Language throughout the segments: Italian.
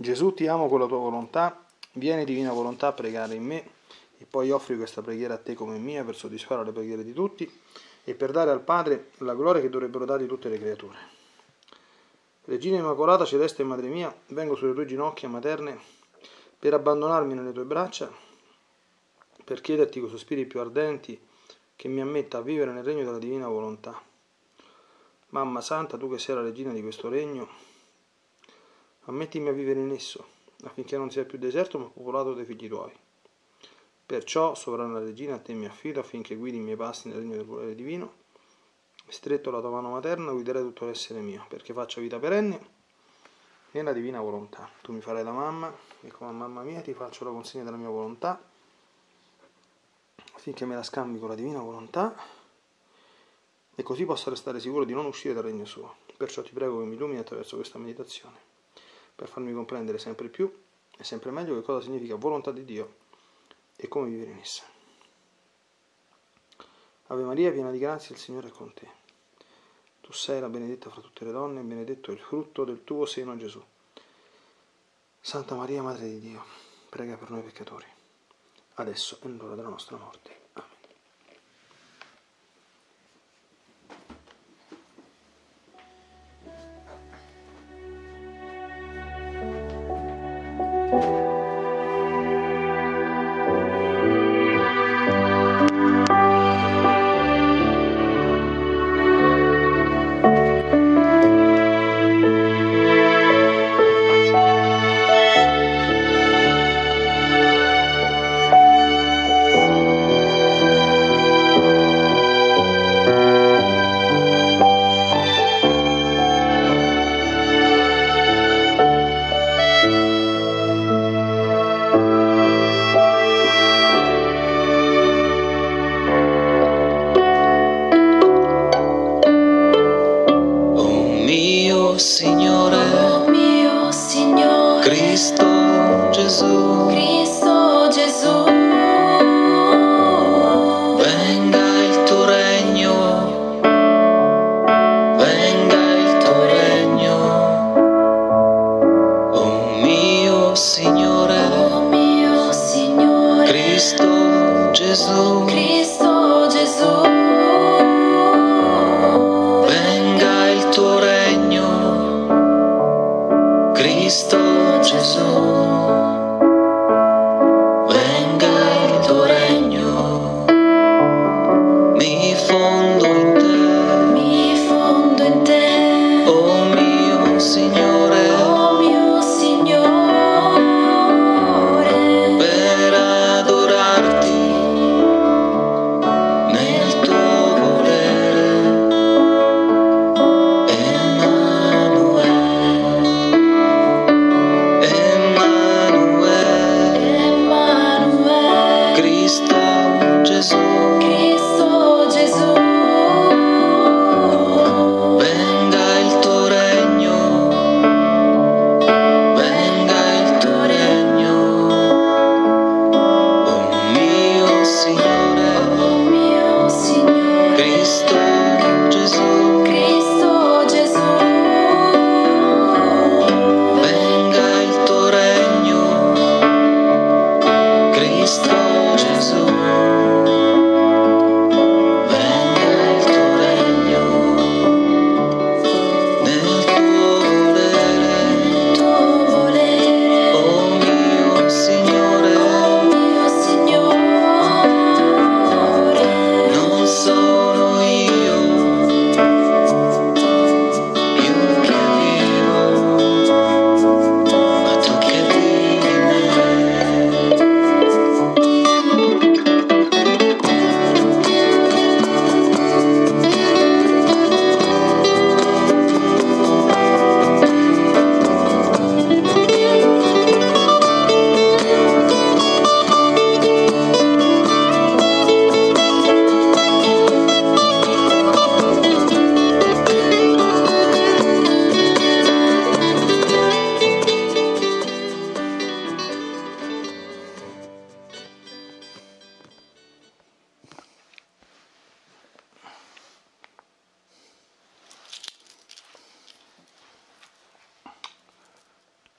Gesù, ti amo con la tua volontà, vieni divina volontà a pregare in me, e poi offri questa preghiera a te come mia per soddisfare le preghiere di tutti e per dare al Padre la gloria che dovrebbero dare tutte le creature. Regina Immacolata, Celeste e Madre mia, vengo sulle tue ginocchia materne per abbandonarmi nelle tue braccia, per chiederti con sospiri più ardenti che mi ammetta a vivere nel regno della divina volontà. Mamma Santa, tu che sei la regina di questo regno, ammettimi a vivere in esso, affinché non sia più deserto ma popolato dai figli tuoi. Perciò, sovrana regina, a te mi affido affinché guidi i miei passi nel regno del volere divino. Stretto la tua mano materna guiderai tutto l'essere mio, perché faccia vita perenne nella divina volontà. Tu mi farai da mamma e come mamma mia ti faccio la consegna della mia volontà, affinché me la scambi con la divina volontà e così possa restare sicuro di non uscire dal regno suo. Perciò ti prego che mi illumini attraverso questa meditazione, per farmi comprendere sempre più e sempre meglio che cosa significa volontà di Dio e come vivere in essa. Ave Maria, piena di grazia, il Signore è con te. Tu sei la benedetta fra tutte le donne, e benedetto è il frutto del tuo seno, Gesù. Santa Maria, Madre di Dio, prega per noi peccatori, adesso è l'ora della nostra morte. Amen.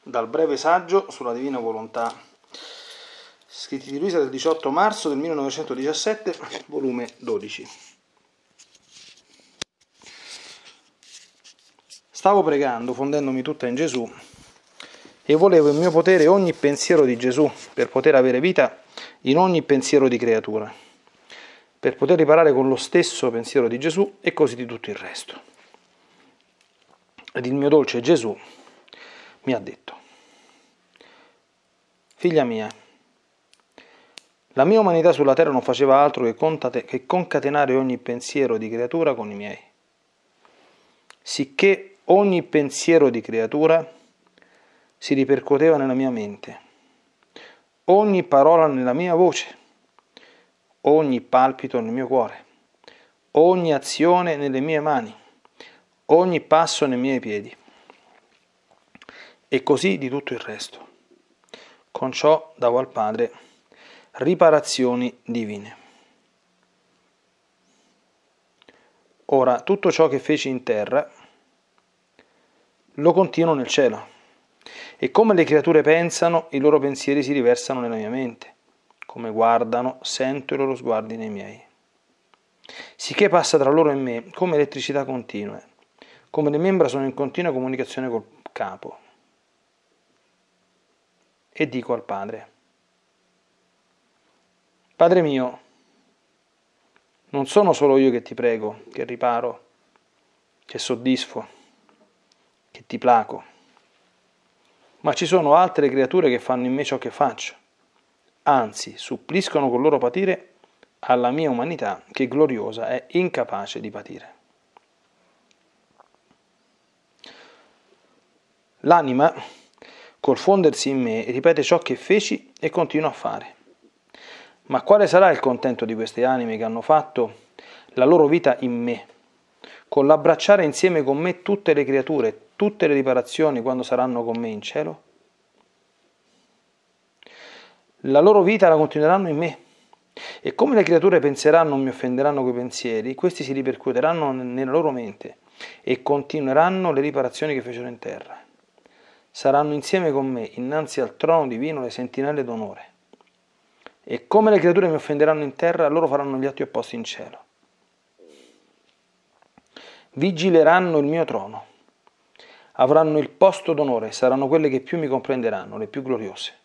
dal breve saggio sulla Divina Volontà, scritti di Luisa del 18 marzo del 1917, volume 12. Stavo pregando, fondendomi tutta in Gesù, e volevo in mio potere ogni pensiero di Gesù per poter avere vita in ogni pensiero di creatura, per poter riparare con lo stesso pensiero di Gesù e così di tutto il resto. Ed il mio dolce Gesù mi ha detto: figlia mia, la mia umanità sulla terra non faceva altro che concatenare ogni pensiero di creatura con i miei, sicché ogni pensiero di creatura si ripercuoteva nella mia mente, ogni parola nella mia voce, ogni palpito nel mio cuore, ogni azione nelle mie mani, ogni passo nei miei piedi, e così di tutto il resto. Con ciò davo al Padre riparazioni divine. Ora, tutto ciò che feci in terra lo continuo nel cielo, e come le creature pensano, i loro pensieri si riversano nella mia mente, come guardano, sento i loro sguardi nei miei. Sicché passa tra loro e me come elettricità continua, come le membra sono in continua comunicazione col capo. E dico al Padre: Padre mio, non sono solo io che ti prego, che riparo, che soddisfo, che ti placo, ma ci sono altre creature che fanno in me ciò che faccio, anzi suppliscono col loro patire alla mia umanità che gloriosa è incapace di patire. L'anima, col fondersi in me, ripete ciò che feci e continua a fare. Ma quale sarà il contento di queste anime che hanno fatto la loro vita in me, con l'abbracciare insieme con me tutte le creature, tutte le riparazioni quando saranno con me in cielo? La loro vita la continueranno in me, e come le creature penseranno o mi offenderanno coi pensieri, questi si ripercuoteranno nella loro mente e continueranno le riparazioni che fecero in terra. Saranno insieme con me, innanzi al trono divino, le sentinelle d'onore. E come le creature mi offenderanno in terra, loro faranno gli atti opposti in cielo. Vigileranno il mio trono, avranno il posto d'onore, saranno quelle che più mi comprenderanno, le più gloriose.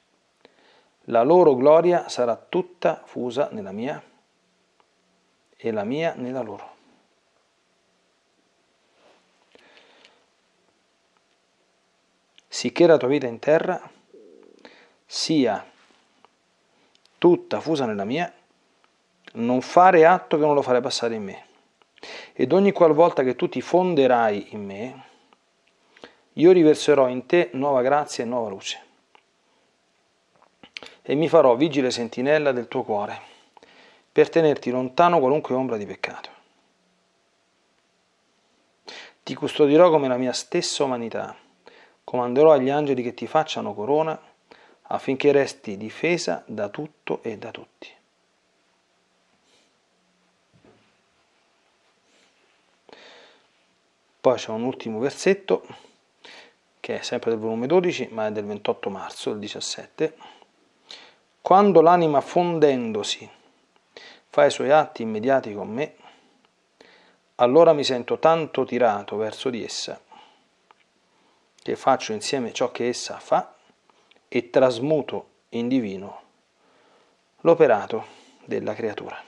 La loro gloria sarà tutta fusa nella mia e la mia nella loro. Sicché la tua vita in terra sia tutta fusa nella mia, non fare atto che non lo farei passare in me. Ed ogni qualvolta che tu ti fonderai in me, io riverserò in te nuova grazia e nuova luce, e mi farò vigile sentinella del tuo cuore, per tenerti lontano qualunque ombra di peccato. Ti custodirò come la mia stessa umanità, comanderò agli angeli che ti facciano corona, affinché resti difesa da tutto e da tutti. Poi c'è un ultimo versetto, che è sempre del volume 12, ma è del 28 marzo, del 17. Quando l'anima fondendosi fa i suoi atti immediati con me, allora mi sento tanto tirato verso di essa, che faccio insieme ciò che essa fa e trasmuto in divino l'operato della creatura.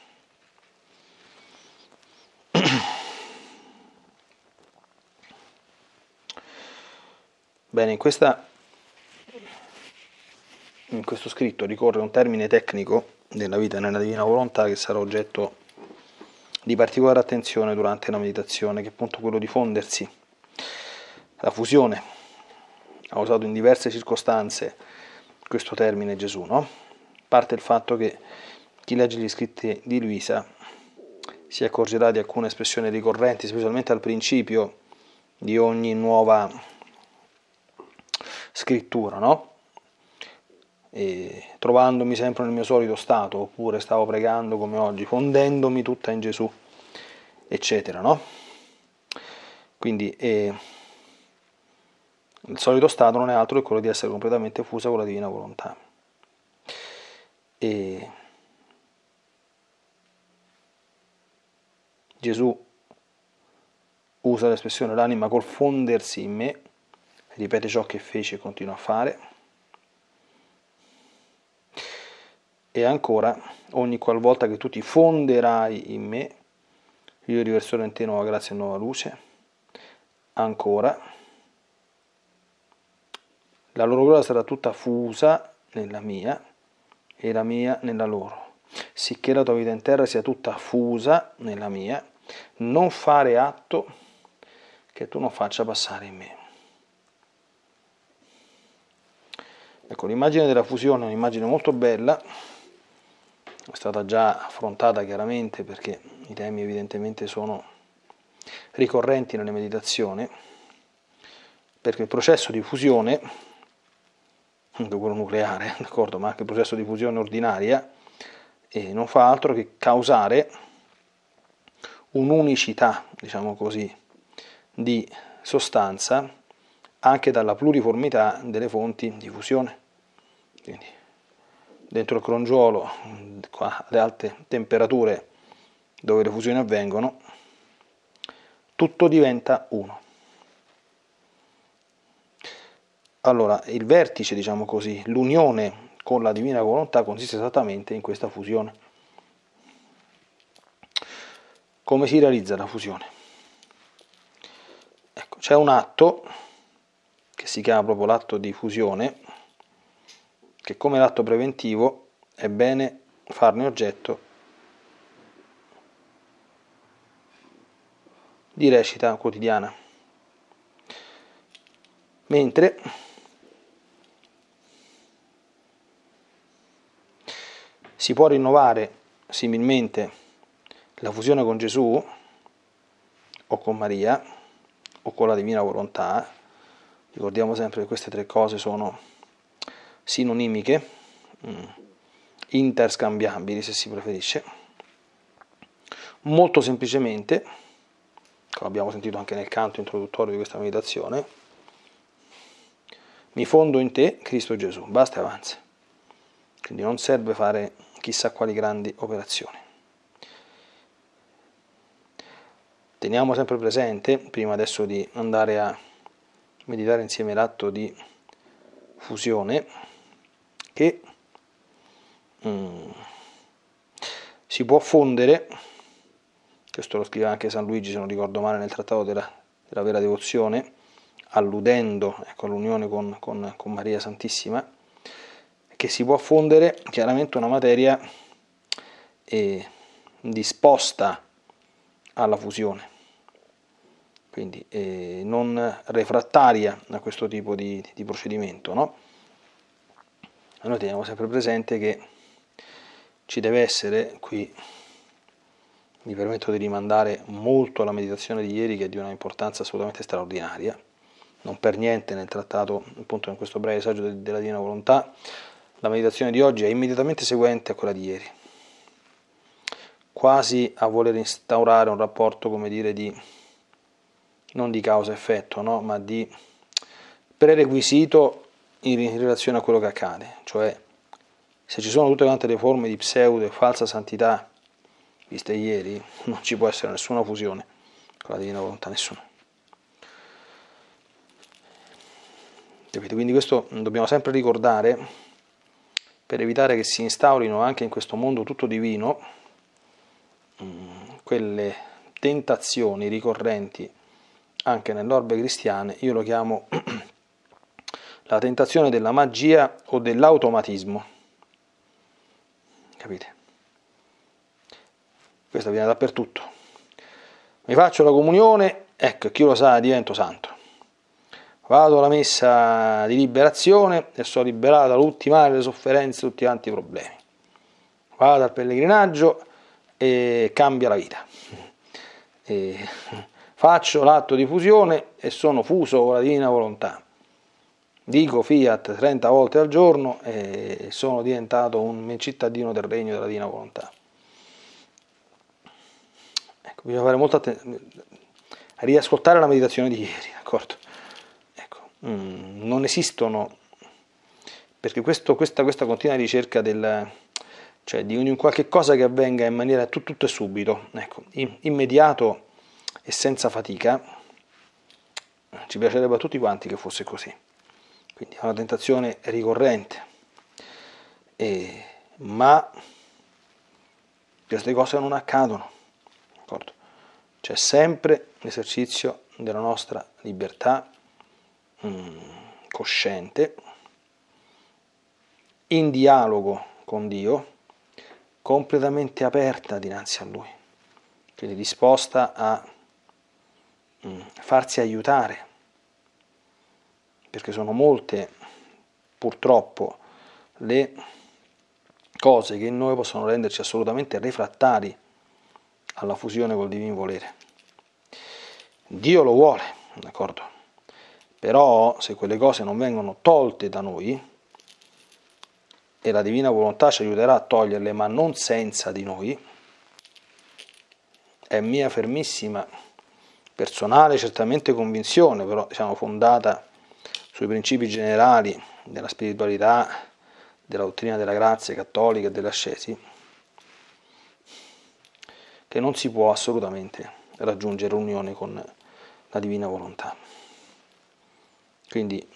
Bene, in questo scritto ricorre un termine tecnico della vita nella Divina Volontà che sarà oggetto di particolare attenzione durante la meditazione, che è appunto quello di fondersi, la fusione. Ha usato in diverse circostanze questo termine Gesù, no? A parte il fatto che chi legge gli scritti di Luisa si accorgerà di alcune espressioni ricorrenti, specialmente al principio di ogni nuova scrittura, no? E trovandomi sempre nel mio solito stato, oppure stavo pregando come oggi, fondendomi tutta in Gesù, eccetera, no? Quindi Il solito stato non è altro che quello di essere completamente fusa con la Divina Volontà. E Gesù usa l'espressione l'anima col fondersi in me, ripete ciò che fece e continua a fare. E ancora, ogni qualvolta che tu ti fonderai in me, io riverserò in te nuova grazia e nuova luce. Ancora, la loro gloria sarà tutta fusa nella mia e la mia nella loro, sicché la tua vita in terra sia tutta fusa nella mia, non fare atto che tu non faccia passare in me. Ecco, l'immagine della fusione è un'immagine molto bella, è stata già affrontata chiaramente perché i temi evidentemente sono ricorrenti nelle meditazioni, perché il processo di fusione, anche quello nucleare, d'accordo, ma anche il processo di fusione ordinaria, non fa altro che causare un'unicità, diciamo così, di sostanza anche dalla pluriformità delle fonti di fusione. Quindi dentro il crogiolo, alle alte temperature dove le fusioni avvengono, tutto diventa uno. Allora, il vertice, diciamo così, l'unione con la Divina Volontà consiste esattamente in questa fusione. Come si realizza la fusione? Ecco, c'è un atto che si chiama proprio l'atto di fusione, che come l'atto preventivo è bene farne oggetto di recita quotidiana. Mentre si può rinnovare similmente la fusione con Gesù o con Maria o con la Divina Volontà. Ricordiamo sempre che queste tre cose sono sinonimiche, interscambiabili se si preferisce. Molto semplicemente, come abbiamo sentito anche nel canto introduttorio di questa meditazione, mi fondo in te, Cristo Gesù, basta e avanza. Quindi non serve fare chissà quali grandi operazioni. Teniamo sempre presente, prima adesso di andare a meditare insieme l'atto di fusione, che si può fondere, questo lo scrive anche San Luigi, se non ricordo male, nel trattato della vera devozione, alludendo, ecco, all'unione con Maria Santissima, che si può fondere chiaramente una materia disposta alla fusione, quindi non refrattaria a questo tipo di procedimento, no? Noi teniamo sempre presente che ci deve essere, qui mi permetto di rimandare molto alla meditazione di ieri, che è di una importanza assolutamente straordinaria, non per niente nel trattato, appunto in questo breve saggio della Divina Volontà, la meditazione di oggi è immediatamente seguente a quella di ieri, quasi a voler instaurare un rapporto, come dire, non di causa-effetto, no? Ma di prerequisito in relazione a quello che accade, cioè se ci sono tutte quante le forme di pseudo e falsa santità viste ieri, non ci può essere nessuna fusione con la Divina Volontà, nessuna. Quindi questo dobbiamo sempre ricordare, per evitare che si instaurino anche in questo mondo tutto divino quelle tentazioni ricorrenti anche nell'orbe cristiana. Io lo chiamo la tentazione della magia o dell'automatismo, capite? Questa viene dappertutto. Mi faccio la comunione, ecco, chi lo sa divento santo. Vado alla messa di liberazione e sono liberato dall'ultimare le sofferenze, tutti quanti i problemi. Vado al pellegrinaggio e cambia la vita. E faccio l'atto di fusione e sono fuso con la Divina Volontà. Dico fiat 30 volte al giorno e sono diventato un cittadino del regno della Divina Volontà. Ecco, bisogna fare molta attenzione a riascoltare la meditazione di ieri, d'accordo? non esistono, perché questa continua ricerca di un qualche cosa che avvenga in maniera tutto e subito, ecco, immediato e senza fatica, ci piacerebbe a tutti quanti che fosse così. Quindi è una tentazione ricorrente, ma queste cose non accadono, d'accordo? C'è sempre l'esercizio della nostra libertà cosciente, in dialogo con Dio, completamente aperta dinanzi a Lui, quindi disposta a farsi aiutare, perché sono molte, purtroppo, le cose che in noi possono renderci assolutamente refrattari alla fusione col Divin Volere. Dio lo vuole, d'accordo? Però se quelle cose non vengono tolte da noi, e la Divina Volontà ci aiuterà a toglierle, ma non senza di noi, è mia fermissima, personale, certamente convinzione, però fondata sui principi generali della spiritualità, della dottrina della grazia cattolica e dell'ascesi, che non si può assolutamente raggiungere unione con la Divina Volontà. Quindi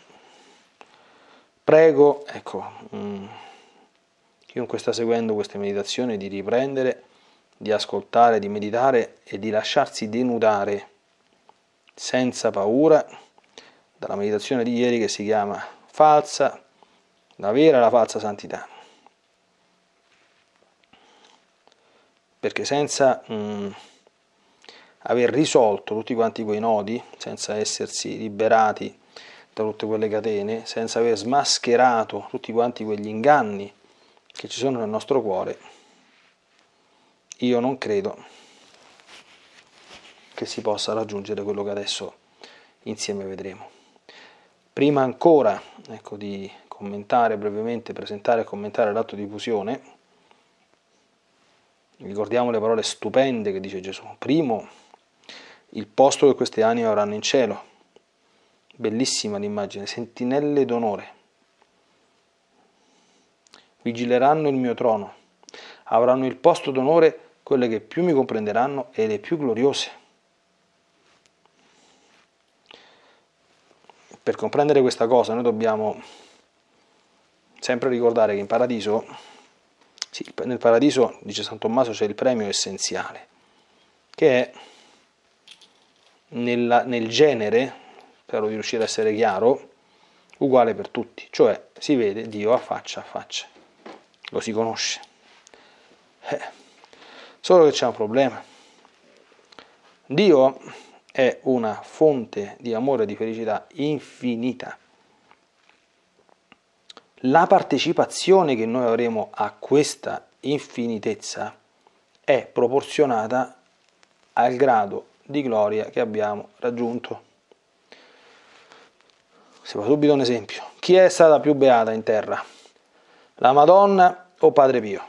prego, ecco, chiunque sta seguendo queste meditazioni, di riprendere, di ascoltare, di meditare e di lasciarsi denudare senza paura dalla meditazione di ieri, che si chiama falsa, la vera e la falsa santità. Perché senza aver risolto tutti quanti quei nodi, senza essersi liberati da tutte quelle catene, senza aver smascherato tutti quanti quegli inganni che ci sono nel nostro cuore, io non credo che si possa raggiungere quello che adesso insieme vedremo. Prima ancora, ecco, di commentare brevemente, presentare e commentare l'atto di fusione, ricordiamo le parole stupende che dice Gesù. Primo, il posto che queste anime avranno in cielo. Bellissima l'immagine, sentinelle d'onore. Vigileranno il mio trono. Avranno il posto d'onore quelle che più mi comprenderanno e le più gloriose. Per comprendere questa cosa noi dobbiamo sempre ricordare che in Paradiso, nel Paradiso, dice San Tommaso, c'è il premio essenziale, che è nel genere, spero di riuscire a essere chiaro, uguale per tutti, cioè si vede Dio a faccia, lo si conosce. Solo che c'è un problema. Dio è una fonte di amore e di felicità infinita. La partecipazione che noi avremo a questa infinitezza è proporzionata al grado di gloria che abbiamo raggiunto. Si fa subito un esempio. Chi è stata più beata in terra? La Madonna o Padre Pio?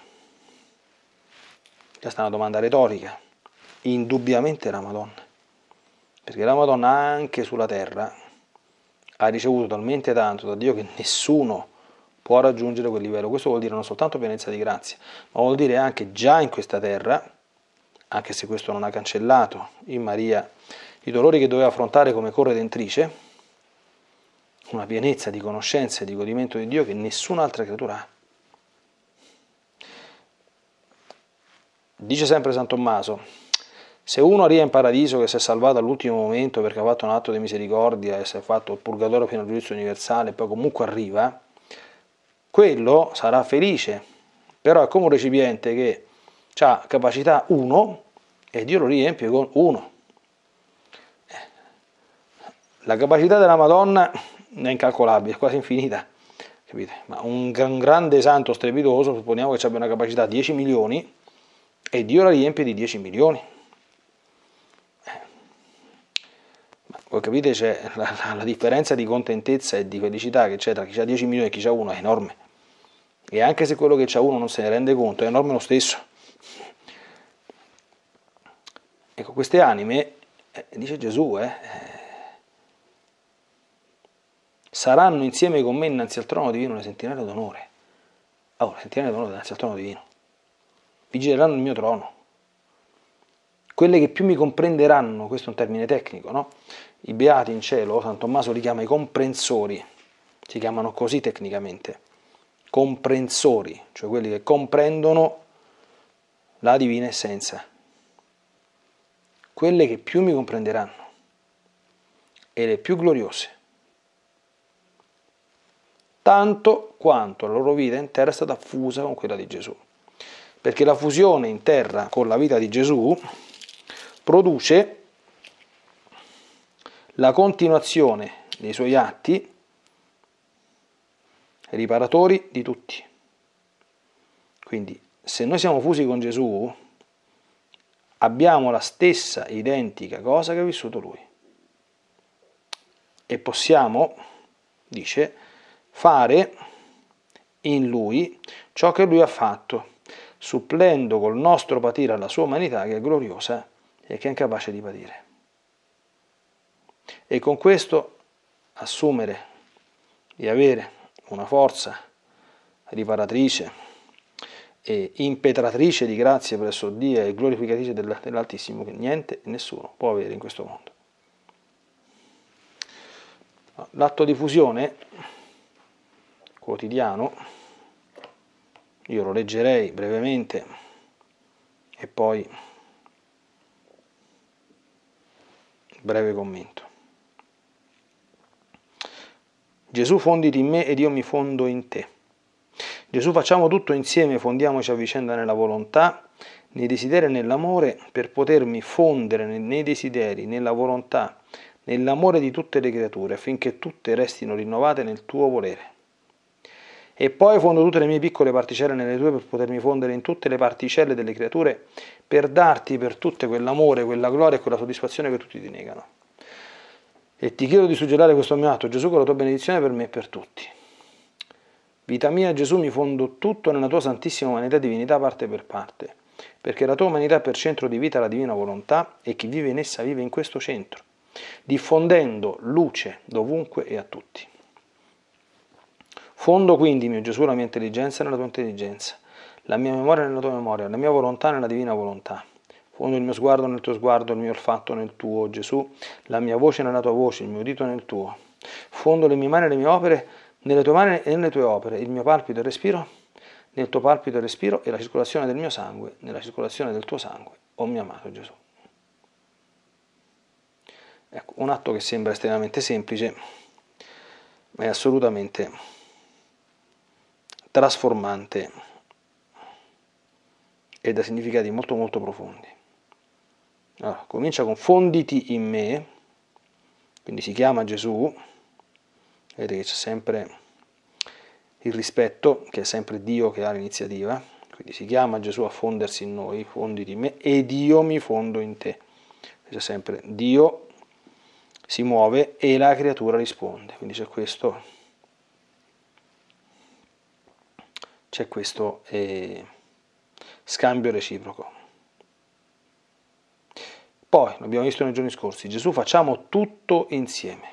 Questa è una domanda retorica. Indubbiamente la Madonna. Perché la Madonna anche sulla terra ha ricevuto talmente tanto da Dio che nessuno può raggiungere quel livello. Questo vuol dire non soltanto pienezza di grazia, ma vuol dire anche già in questa terra, anche se questo non ha cancellato in Maria i dolori che doveva affrontare come corredentrice, una pienezza di conoscenza e di godimento di Dio che nessun'altra creatura ha. Dice sempre San Tommaso, se uno arriva in paradiso che si è salvato all'ultimo momento perché ha fatto un atto di misericordia e si è fatto il purgatorio fino al giudizio universale e poi comunque arriva, quello sarà felice, però è come un recipiente che ha capacità 1 e Dio lo riempie con 1. La capacità della Madonna è incalcolabile, è quasi infinita, capite? Ma un grande santo strepitoso, supponiamo che abbia una capacità 10 milioni e Dio la riempie di 10 milioni. Voi capite, c'è la differenza di contentezza e di felicità che c'è tra chi ha 10 milioni e chi ha 1 è enorme. E anche se quello che ha 1 non se ne rende conto, è enorme lo stesso. Ecco, queste anime, dice Gesù, saranno insieme con me innanzi al trono divino le sentinelle d'onore. Allora, le sentinelle d'onore innanzi al trono divino. Vigileranno il mio trono. Quelle che più mi comprenderanno, questo è un termine tecnico, no? I beati in cielo, San Tommaso li chiama i comprensori, si chiamano così tecnicamente, comprensori, cioè quelli che comprendono la divina essenza. Quelle che più mi comprenderanno e le più gloriose, tanto quanto la loro vita in terra è stata fusa con quella di Gesù. Perché la fusione in terra con la vita di Gesù produce la continuazione dei suoi atti riparatori di tutti. Quindi, se noi siamo fusi con Gesù, abbiamo la stessa identica cosa che ha vissuto Lui. E possiamo, dice, fare in Lui ciò che Lui ha fatto, supplendo col nostro patire alla sua umanità che è gloriosa e che è incapace di patire. E con questo assumere di avere una forza riparatrice e impetratrice di grazie presso Dio e glorificatrice dell'Altissimo che niente e nessuno può avere in questo mondo. L'atto di fusione quotidiano, io lo leggerei brevemente e poi breve commento. Gesù, fonditi in me ed io mi fondo in te. Gesù, facciamo tutto insieme, fondiamoci a vicenda nella volontà, nei desideri e nell'amore, per potermi fondere nei desideri, nella volontà, nell'amore di tutte le creature, affinché tutte restino rinnovate nel tuo volere. E poi fondo tutte le mie piccole particelle nelle tue per potermi fondere in tutte le particelle delle creature, per darti per tutte quell'amore, quella gloria e quella soddisfazione che tutti ti negano. E ti chiedo di suggellare questo mio atto, Gesù, con la tua benedizione per me e per tutti. Vita mia, Gesù, mi fondo tutto nella tua santissima umanità e divinità parte per parte, perché la tua umanità è per centro di vita la divina volontà e chi vive in essa vive in questo centro, diffondendo luce dovunque e a tutti. Fondo quindi, mio Gesù, la mia intelligenza nella tua intelligenza, la mia memoria nella tua memoria, la mia volontà nella divina volontà. Fondo il mio sguardo nel tuo sguardo, il mio olfatto nel tuo, Gesù, la mia voce nella tua voce, il mio dito nel tuo. Fondo le mie mani e le mie opere nelle tue mani e nelle tue opere, il mio palpito e respiro nel tuo palpito e respiro e la circolazione del mio sangue nella circolazione del tuo sangue, o mio amato Gesù. Ecco, un atto che sembra estremamente semplice, ma è assolutamente trasformante e da significati molto molto profondi. Allora, comincia con fonditi in me, quindi si chiama Gesù, vedete che c'è sempre il rispetto, che è sempre Dio che ha l'iniziativa, quindi si chiama Gesù a fondersi in noi, fonditi in me ed io mi fondo in te. C'è sempre Dio si muove e la creatura risponde, quindi c'è questo. C'è questo scambio reciproco. Poi, l'abbiamo visto nei giorni scorsi, Gesù, facciamo tutto insieme.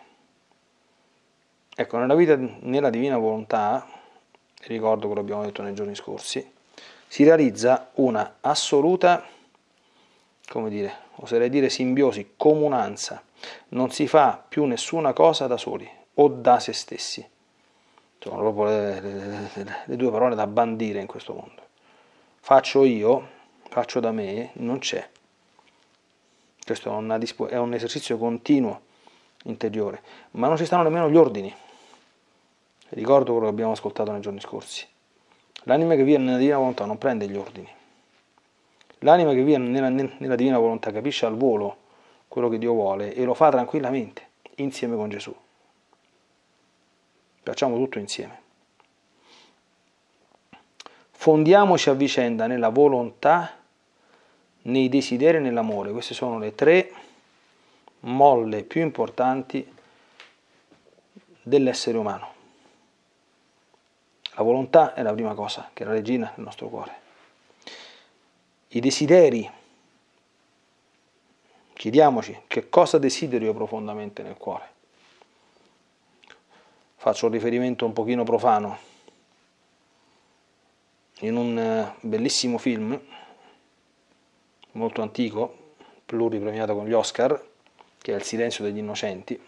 Ecco, nella vita, nella divina volontà, ricordo quello che abbiamo detto nei giorni scorsi, si realizza una assoluta, come dire, oserei dire simbiosi, comunanza. Non si fa più nessuna cosa da soli o da se stessi. Sono proprio le due parole da bandire in questo mondo. Faccio io, faccio da me, non c'è. Questo è un esercizio continuo interiore, ma non ci stanno nemmeno gli ordini. Ricordo quello che abbiamo ascoltato nei giorni scorsi. L'anima che vive nella divina volontà non prende gli ordini. L'anima che vive nella divina volontà capisce al volo quello che Dio vuole e lo fa tranquillamente, insieme con Gesù. Facciamo tutto insieme. Fondiamoci a vicenda nella volontà, nei desideri e nell'amore. Queste sono le tre molle più importanti dell'essere umano. La volontà è la prima cosa, che è la regina del nostro cuore. I desideri. Chiediamoci che cosa desidero io profondamente nel cuore. faccio un riferimento un pochino profano, in un bellissimo film molto antico, pluripremiato con gli Oscar, che è Il silenzio degli innocenti.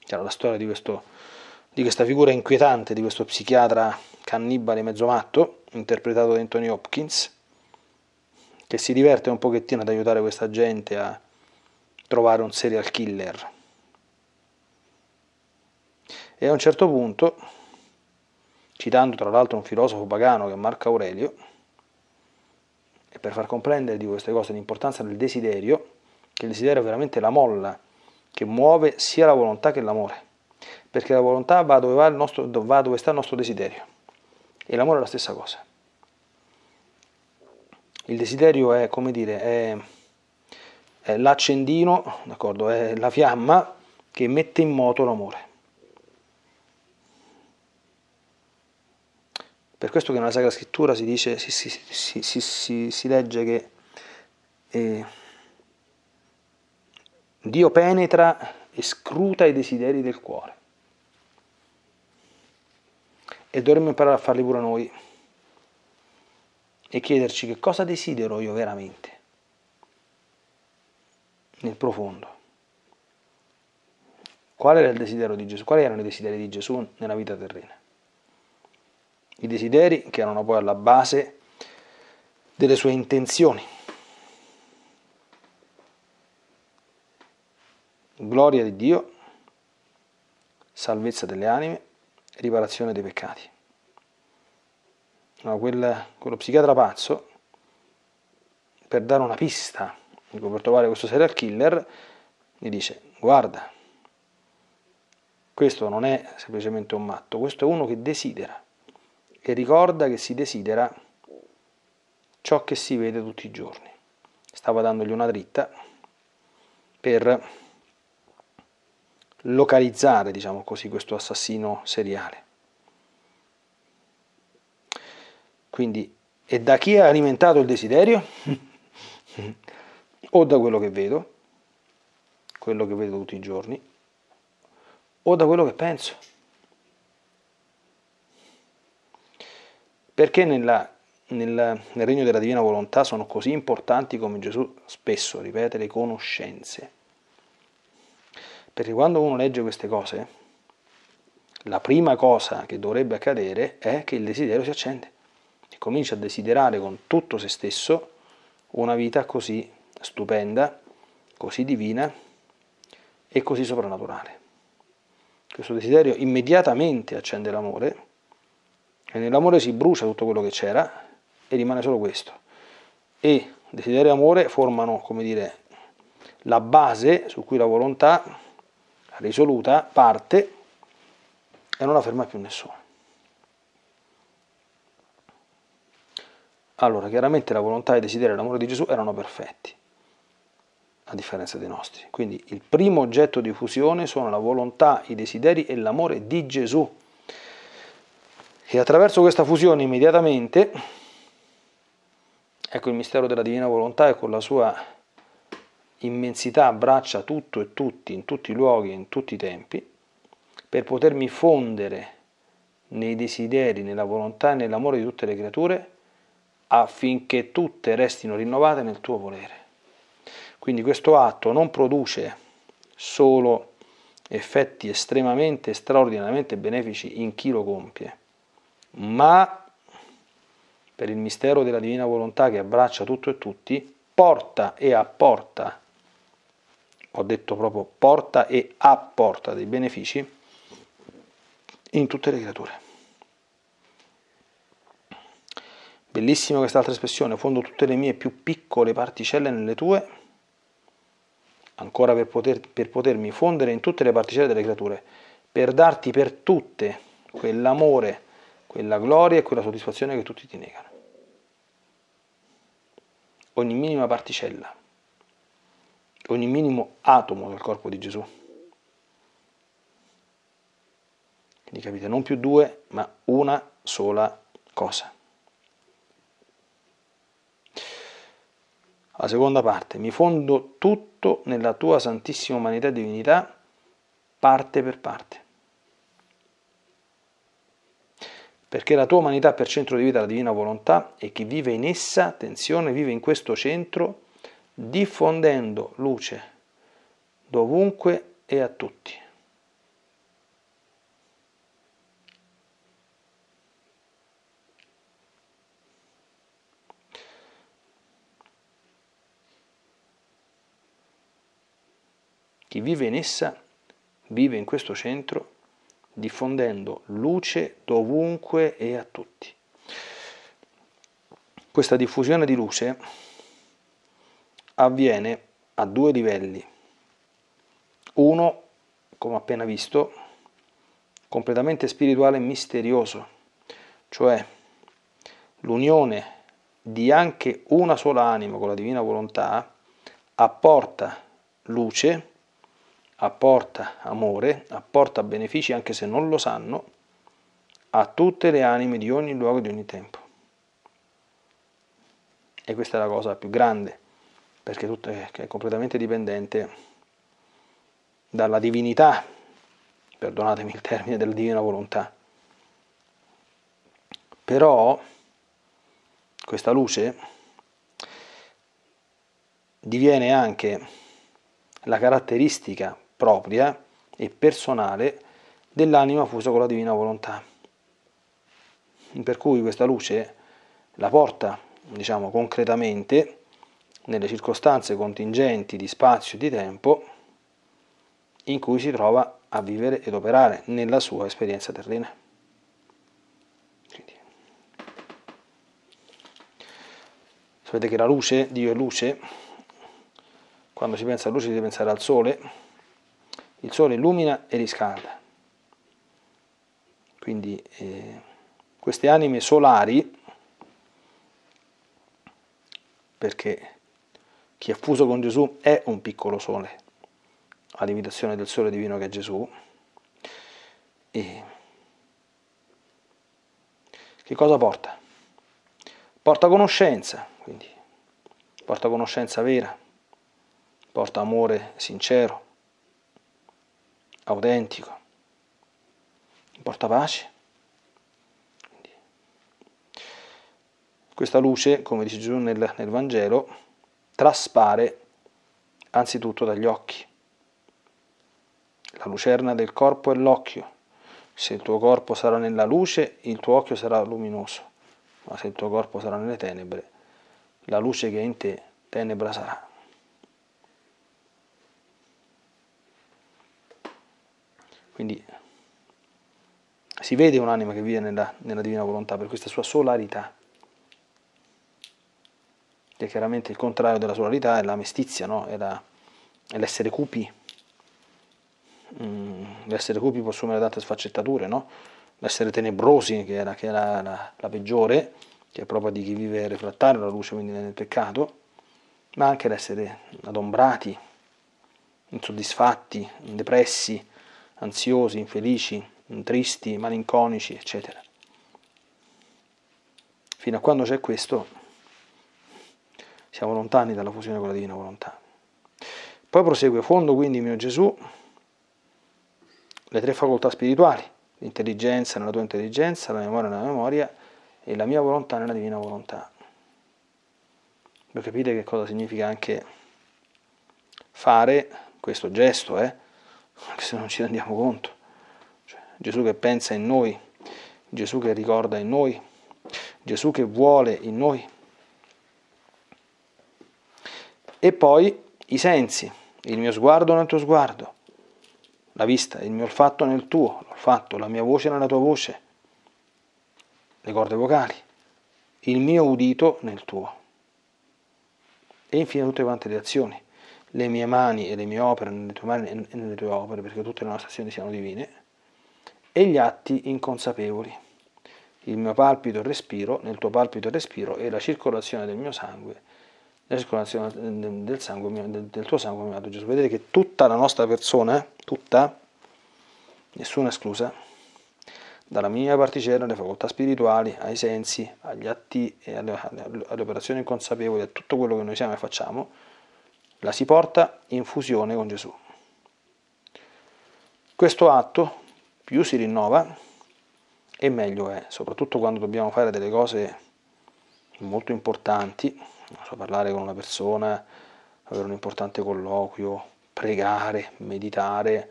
C'era la storia di questa figura inquietante, di questo psichiatra cannibale mezzo matto, interpretato da Anthony Hopkins, che si diverte un pochettino ad aiutare questa gente a trovare un serial killer. E a un certo punto, citando tra l'altro un filosofo pagano che è Marco Aurelio, e per far comprendere di queste cose l'importanza del desiderio, che il desiderio è veramente la molla che muove sia la volontà che l'amore, perché la volontà va dove sta il nostro desiderio, e l'amore è la stessa cosa. Il desiderio è, come dire, è l'accendino, d'accordo, è la fiamma che mette in moto l'amore. Per questo che nella Sacra Scrittura si dice, si legge che Dio penetra e scruta i desideri del cuore. E dovremmo imparare a farli pure noi e chiederci che cosa desidero io veramente nel profondo. Qual era il desiderio di Gesù? Quali erano i desideri di Gesù nella vita terrena? I desideri che erano poi alla base delle sue intenzioni. Gloria di Dio, salvezza delle anime, riparazione dei peccati. No, quello psichiatra pazzo, per dare una pista, per trovare questo serial killer, gli dice: guarda, questo non è semplicemente un matto, questo è uno che desidera, e ricorda che si desidera ciò che si vede tutti i giorni. Stava dandogli una dritta per localizzare, diciamo così, questo assassino seriale. Quindi, e da chi è alimentato il desiderio? O da quello che vedo tutti i giorni, o da quello che penso. Perché nel regno della Divina Volontà sono così importanti, come Gesù spesso ripete, le conoscenze? Perché quando uno legge queste cose, la prima cosa che dovrebbe accadere è che il desiderio si accende e comincia a desiderare con tutto se stesso una vita così stupenda, così divina e così soprannaturale. Questo desiderio immediatamente accende l'amore, e nell'amore si brucia tutto quello che c'era e rimane solo questo. E desiderio e amore formano, come dire, la base su cui la volontà risoluta parte e non la ferma più nessuno. Allora, chiaramente la volontà e il desiderio e l'amore di Gesù erano perfetti, a differenza dei nostri. Quindi il primo oggetto di fusione sono la volontà, i desideri e l'amore di Gesù. E attraverso questa fusione immediatamente, ecco il mistero della Divina Volontà, e con la sua immensità abbraccia tutto e tutti, in tutti i luoghi e in tutti i tempi, per potermi fondere nei desideri, nella volontà e nell'amore di tutte le creature, affinché tutte restino rinnovate nel tuo volere. Quindi questo atto non produce solo effetti estremamente, straordinariamente benefici in chi lo compie, ma per il mistero della Divina Volontà che abbraccia tutto e tutti, porta e apporta, ho detto proprio porta e apporta dei benefici in tutte le creature. Bellissima quest'altra espressione: fondo tutte le mie più piccole particelle nelle tue, ancora per potermi fondere in tutte le particelle delle creature, per darti per tutte quell'amore, quella gloria e quella soddisfazione che tutti ti negano. Ogni minima particella, ogni minimo atomo del corpo di Gesù. Quindi capite, non più due, ma una sola cosa. La seconda parte: mi fondo tutto nella tua santissima umanità e divinità, parte per parte. perché la tua umanità per centro di vita è la divina volontà e chi vive in essa, attenzione, vive in questo centro diffondendo luce dovunque e a tutti. Chi vive in essa vive in questo centro diffondendo luce dovunque e a tutti. Questa diffusione di luce avviene a due livelli. Uno, come appena visto, completamente spirituale e misterioso, cioè l'unione di anche una sola anima con la divina volontà apporta luce, apporta amore, apporta benefici anche se non lo sanno a tutte le anime di ogni luogo, di ogni tempo. E questa è la cosa più grande, perché è completamente dipendente dalla divinità, perdonatemi il termine, della divina volontà. Però questa luce diviene anche la caratteristica propria e personale dell'anima fusa con la divina volontà, per cui questa luce la porta, diciamo, concretamente nelle circostanze contingenti di spazio e di tempo in cui si trova a vivere ed operare nella sua esperienza terrena. Quindi, sapete che la luce, Dio è luce. Quando si pensa a luce si deve pensare al sole. Il sole illumina e riscalda. Quindi queste anime solari, perché chi è fuso con Gesù è un piccolo sole, all'imitazione del sole divino che è Gesù. E che cosa porta? Porta conoscenza, quindi porta conoscenza vera, porta amore sincero, autentico, porta pace. Quindi, questa luce, come dice Gesù nel Vangelo, traspare anzitutto dagli occhi. La lucerna del corpo è l'occhio. Se il tuo corpo sarà nella luce, il tuo occhio sarà luminoso, ma se il tuo corpo sarà nelle tenebre, la luce che è in te tenebra sarà. Quindi si vede un'anima che vive nella divina volontà per questa sua solarità, che chiaramente il contrario della solarità è la mestizia, no? È l'essere cupi. L'essere cupi può assumere tante sfaccettature, no? L'essere tenebrosi, che era la peggiore, che è proprio di chi vive refrattario alla luce, quindi nel peccato, ma anche l'essere adombrati, insoddisfatti, depressi, ansiosi, infelici, tristi, malinconici, eccetera. Fino a quando c'è questo, siamo lontani dalla fusione con la divina volontà. Poi prosegue: fondo quindi, mio Gesù, le tre facoltà spirituali, l'intelligenza nella tua intelligenza, la memoria nella memoria e la mia volontà nella divina volontà. Per capire che cosa significa anche fare questo gesto, anche se non ci rendiamo conto, cioè, Gesù che pensa in noi, Gesù che ricorda in noi, Gesù che vuole in noi. E poi i sensi: il mio sguardo nel tuo sguardo, la vista, il mio olfatto nel tuo olfatto, la mia voce nella tua voce, le corde vocali, il mio udito nel tuo, e infine tutte quante le azioni, le mie mani e le mie opere nelle tue mani e nelle tue opere, perché tutte le nostre azioni siano divine, e gli atti inconsapevoli, il mio palpito e respiro nel tuo palpito e respiro, e la circolazione del mio sangue, la circolazione del tuo sangue, mio Gesù. Vedete che tutta la nostra persona, tutta, nessuna esclusa, dalla minima particella alle facoltà spirituali, ai sensi, agli atti e alle operazioni inconsapevoli, a tutto quello che noi siamo e facciamo, la si porta in fusione con Gesù. Questo atto più si rinnova e meglio è, soprattutto quando dobbiamo fare delle cose molto importanti, so, parlare con una persona, avere un importante colloquio, pregare, meditare.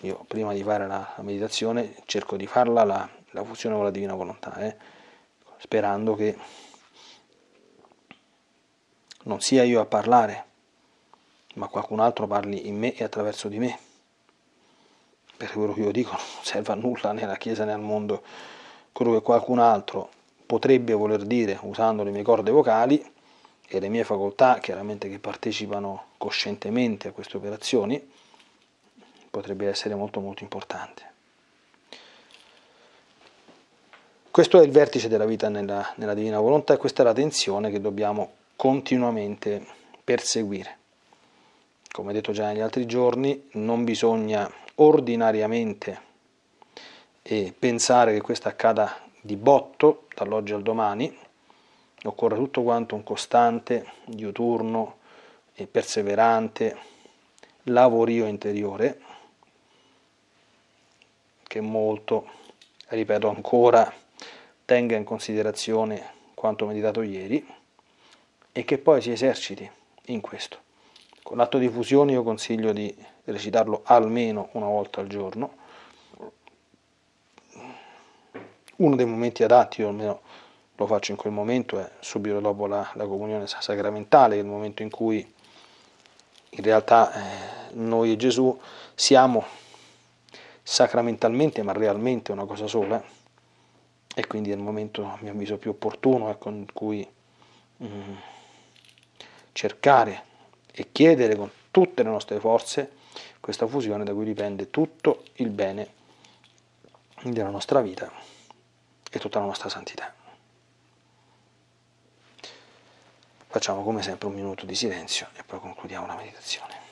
Io prima di fare la meditazione cerco di farla la fusione con la Divina Volontà, sperando che non sia io a parlare, ma qualcun altro parli in me e attraverso di me, perché quello che io dico non serve a nulla né alla Chiesa né al mondo. Quello che qualcun altro potrebbe voler dire usando le mie corde vocali e le mie facoltà, chiaramente, che partecipano coscientemente a queste operazioni, potrebbe essere molto molto importante. Questo è il vertice della vita nella Divina Volontà, e questa è la tensione che dobbiamo continuamente perseguire. Come detto già negli altri giorni, non bisogna ordinariamente pensare che questo accada di botto dall'oggi al domani. Occorre tutto quanto un costante, diuturno e perseverante lavorio interiore, che molto, ripeto ancora, tenga in considerazione quanto meditato ieri e che poi si eserciti in questo. Con l'atto di fusione io consiglio di recitarlo almeno una volta al giorno. Uno dei momenti adatti, o almeno lo faccio in quel momento, è subito dopo la comunione sacramentale, che è il momento in cui in realtà noi e Gesù siamo sacramentalmente ma realmente una cosa sola, e quindi è il momento, a mio avviso, più opportuno con cui cercare e chiedere con tutte le nostre forze questa fusione, da cui dipende tutto il bene della nostra vita e tutta la nostra santità. Facciamo come sempre un minuto di silenzio e poi concludiamo la meditazione.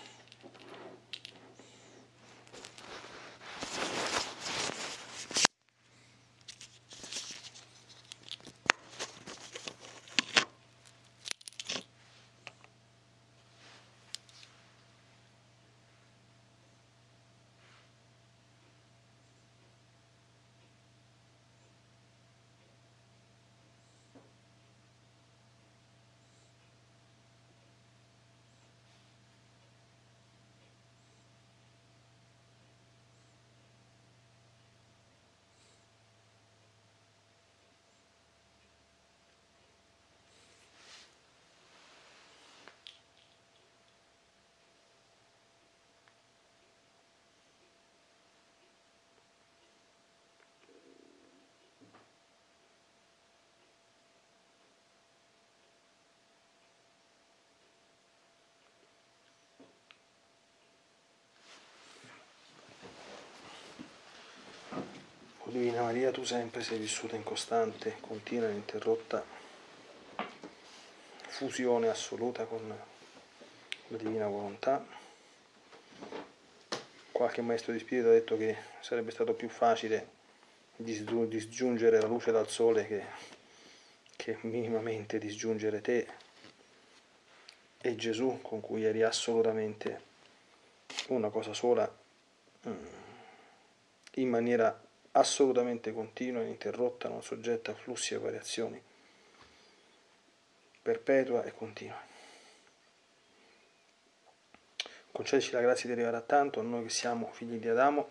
Divina Maria, tu sempre sei vissuta in costante, continua e ininterrotta fusione assoluta con la Divina Volontà. Qualche maestro di spirito ha detto che sarebbe stato più facile disgiungere la luce dal sole che minimamente disgiungere te e Gesù, con cui eri assolutamente una cosa sola, in maniera assolutamente continua, ininterrotta, non soggetta a flussi e variazioni, perpetua e continua. Concedici la grazia di arrivare a tanto, a noi che siamo figli di Adamo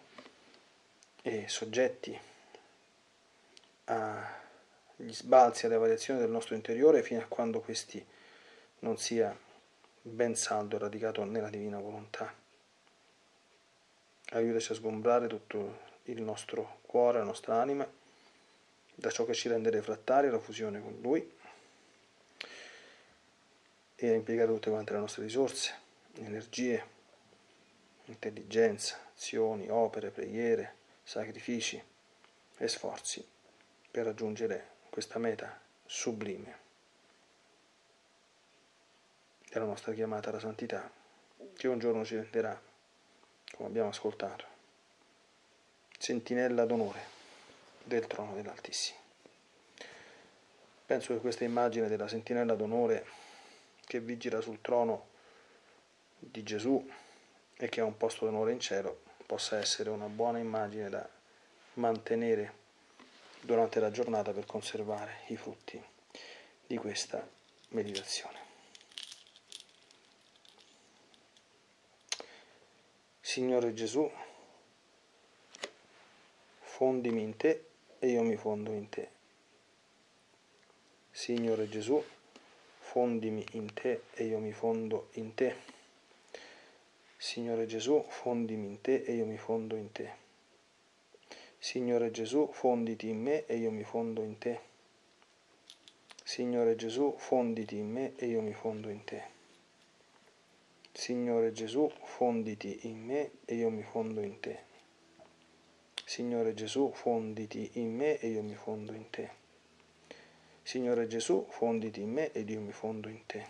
e soggetti agli sbalzi e alle variazioni del nostro interiore, fino a quando questi non sia ben saldo e radicato nella Divina Volontà. Aiutaci a sgombrare tutto il nostro cuore, la nostra anima, da ciò che ci rende refrattari alla fusione con Lui, e a impiegare tutte quante le nostre risorse, energie, intelligenza, azioni, opere, preghiere, sacrifici e sforzi per raggiungere questa meta sublime della nostra chiamata alla santità, che un giorno ci renderà, come abbiamo ascoltato, sentinella d'onore del trono dell'Altissimo. Penso che questa immagine della sentinella d'onore che vigila sul trono di Gesù e che ha un posto d'onore in cielo possa essere una buona immagine da mantenere durante la giornata per conservare i frutti di questa meditazione. Signore Gesù, fondimi in te e io mi fondo in te. Signore Gesù, fondimi in te e io mi fondo in te. Signore Gesù, fondimi in te e io mi fondo in te. Signore Gesù, fonditi in me e io mi fondo in te. Signore Gesù, fonditi in me e io mi fondo in te. Signore Gesù, fonditi in me e io mi fondo in te. Signore Gesù, fonditi in me e io mi fondo in te. Signore Gesù, fonditi in me ed io mi fondo in te.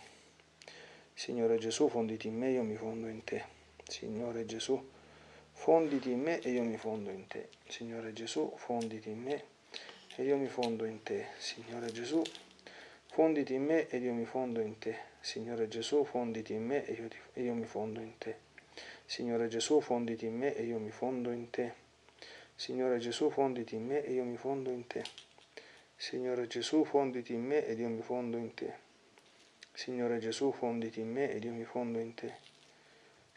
Signore Gesù, fonditi in me e io mi fondo in te. Signore Gesù, fonditi in me e io mi fondo in te. Signore Gesù, fonditi in me e io mi fondo in te. Signore Gesù, fonditi in me e io mi fondo in te. Signore Gesù, fonditi in me e io mi fondo in te. Signore Gesù, fonditi in me e io mi fondo in te. Signore Gesù, fonditi in me e io mi fondo in te. Signore Gesù, fonditi in me e io mi fondo in te. Signore Gesù, fonditi in me e io mi fondo in te.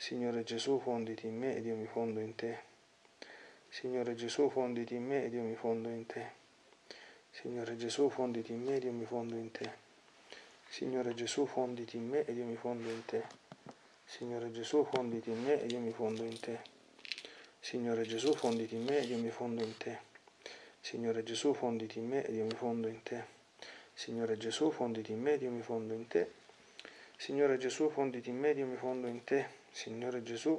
Signore Gesù, fonditi in me ed io mi fondo in te. Signore Gesù, fonditi in me ed io mi fondo in te. Signore Gesù, fonditi in me ed io mi fondo in te. Signore Gesù, fonditi in me ed io mi fondo in te. Signore Gesù, fonditi in me ed io mi fondo in te. Signore Gesù, fonditi in me ed io mi fondo in te. Signore Gesù, fonditi in me ed io mi fondo in te. Signore Gesù, fonditi in me ed io mi fondo in te. Signore Gesù, fonditi in me ed io mi fondo in te. Signore Gesù, fonditi in me ed io mi fondo in te. Signore Gesù, fonditi in me ed io mi fondo in te. Signore Gesù,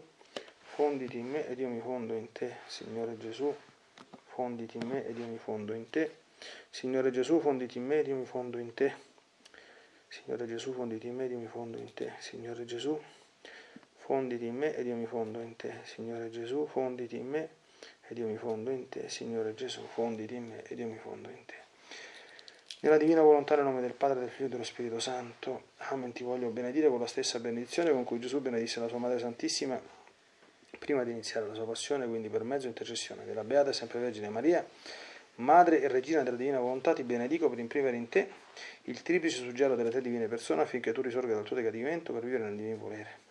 fonditi in me ed io mi fondo in te. Signore Gesù, fonditi in me ed io mi fondo in te. Signore Gesù, fonditi in me ed io mi fondo in te. Signore Gesù, fonditi in me ed io mi fondo in te. Signore Gesù, fonditi in me ed io mi fondo in te. Nella Divina Volontà, nel nome del Padre, del Figlio e dello Spirito Santo. Amen. Ti voglio benedire con la stessa benedizione con cui Gesù benedisse la sua Madre Santissima prima di iniziare la sua passione, quindi per mezzo intercessione della Beata e Sempre Vergine Maria, Madre e Regina della Divina Volontà, ti benedico per imprimere in te il triplice suggello delle tre divine persone, affinché tu risorga dal tuo decadimento per vivere nel Divin Volere.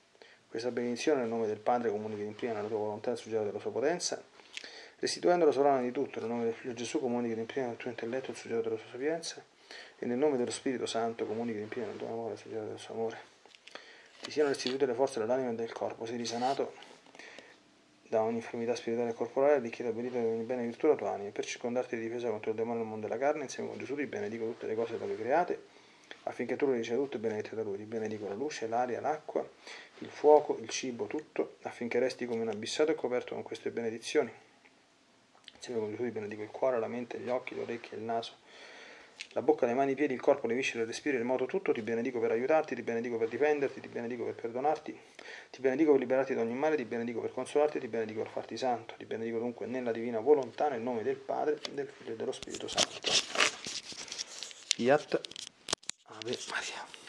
Questa benedizione, nel nome del Padre, comunica ed imprima nella tua volontà il suggello della sua potenza, restituendo la sovrana di tutto. Nel nome del Figlio Gesù, comunica ed imprima nel tuo intelletto il suggello della sua sapienza, e nel nome dello Spirito Santo comunica ed imprima nel tuo amore il suggello del suo amore. Ti siano restituite le forze dell'anima e del corpo, sei risanato da ogni infermità spirituale e corporale, arricchita e benedita di ogni bene e virtù la tua anima, per circondarti di difesa contro il demonio del mondo della carne. Insieme con Gesù ti benedico tutte le cose da lui create, affinché tu le riceva tutte e benedette da lui. Ti benedico la luce, l'aria, l'acqua, il fuoco, il cibo, tutto, affinché resti come un abissato e coperto con queste benedizioni. Insieme con Gesù ti benedico il cuore, la mente, gli occhi, le orecchie, il naso, la bocca, le mani, i piedi, il corpo, le viscere, il respiro, il moto, tutto. Ti benedico per aiutarti, ti benedico per difenderti, ti benedico per perdonarti, ti benedico per liberarti da ogni male, ti benedico per consolarti, ti benedico per farti santo. Ti benedico dunque nella Divina Volontà, nel nome del Padre, del Figlio e dello Spirito Santo. Iat Ave Maria.